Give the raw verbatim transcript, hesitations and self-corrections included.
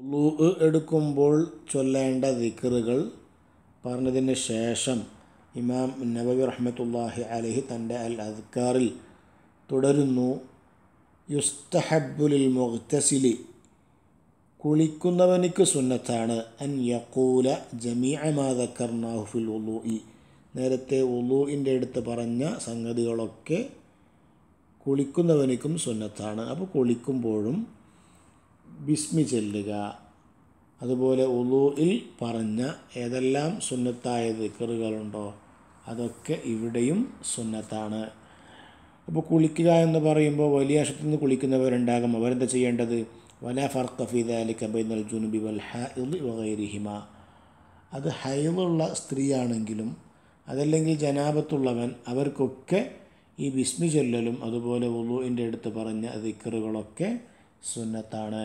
വുളൂ എടുക്കുമ്പോൾ ചൊല്ലേണ്ട ദിക്റുകൾ പറഞ്ഞതിന് ശേഷം ഇമാം നവവി റഹ്മത്തുള്ളാഹി അലൈഹി തൻ്റെ അൽ അദ്കാറിൽ തുടരുന്നു. യുസ്തഹബ്ബുൽ മുഗ്തസിലി, കുളിക്കുന്നവനിക്ക് സുന്നത്താണ്, അൻ യഖൂല ജമീഅ മാ ദക്കർനാഹു ഫിൽ വുളൂഇ, നേരത്തെ വുളൂഇൻ്റെ അടുത്ത് പറഞ്ഞ സംഗതികളൊക്കെ കുളിക്കുന്നവനിക്കും സുന്നത്താണ്. അപ്പോൾ കുളിക്കുമ്പോഴും ബിസ്മി ചൊല്ലുക. അതുപോലെ ഉളൂഇൽ പറഞ്ഞ ഏതെല്ലാം സുന്നത്തായ ദിക്റുകളുണ്ടോ അതൊക്കെ ഇവിടെയും സുന്നത്താണ്. അപ്പോൾ കുളിക്കുക എന്ന് പറയുമ്പോൾ വലിയ അക്ഷരത്തിൽ നിന്ന് കുളിക്കുന്നവരുണ്ടാകും. അവരെന്താ ചെയ്യേണ്ടത്? വലാ ഫർഖ ഫീ ദാലിക ബൈനൽ ജുനുബി വൽ ഹൈദി വഗൈരിഹിമ, അത് ഹൈദുള്ള സ്ത്രീയാണെങ്കിലും അതല്ലെങ്കിൽ ജനാബത്തുള്ളവൻ, അവർക്കൊക്കെ ഈ ബിസ്മി ചൊല്ലലും അതുപോലെ ഉളൂഇൻ്റെ അടുത്ത് പറഞ്ഞ ദിക്റുകളൊക്കെ സുന്നത്താണ്.